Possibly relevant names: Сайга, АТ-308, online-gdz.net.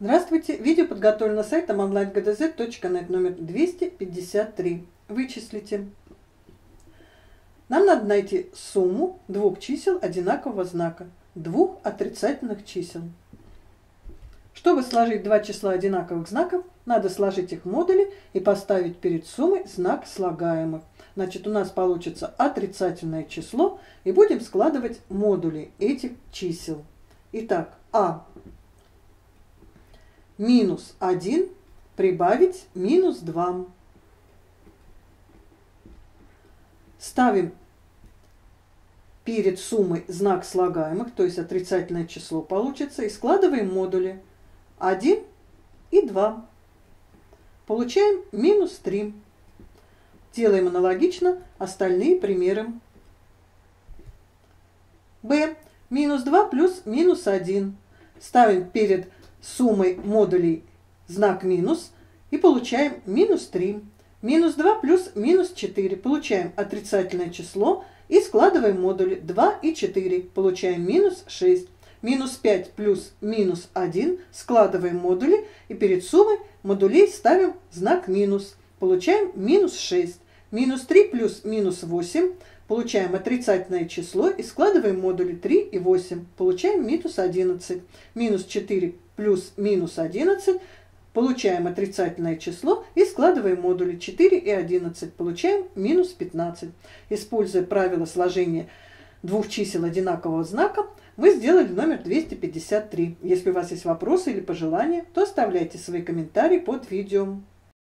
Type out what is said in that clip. Здравствуйте! Видео подготовлено сайтом online-gdz.net номер 253. Вычислите. Нам надо найти сумму двух чисел одинакового знака, двух отрицательных чисел. Чтобы сложить два числа одинаковых знаков, надо сложить их модули и поставить перед суммой знак слагаемых. Значит, у нас получится отрицательное число, и будем складывать модули этих чисел. Итак, А минус 1 прибавить минус 2. Ставим перед суммой знак слагаемых, то есть отрицательное число получится, и складываем модули 1 и 2. Получаем минус 3. Делаем аналогично остальные примеры. Б. Минус 2 плюс минус 1. Ставим перед суммой модулей знак минус и получаем минус 3. Минус 2 плюс минус 4. Получаем отрицательное число и складываем модули 2 и 4. Получаем минус 6. Минус 5 плюс минус 1. Складываем модули и перед суммой модулей ставим знак минус. Получаем минус 6. Минус 3 плюс минус 8. Получаем отрицательное число и складываем модули 3 и 8. Получаем минус 11. Минус 4 плюс минус 11. Получаем отрицательное число и складываем модули 4 и 11. Получаем минус 15. Используя правило сложения двух чисел одинакового знака, мы сделали номер 253. Если у вас есть вопросы или пожелания, то оставляйте свои комментарии под видео.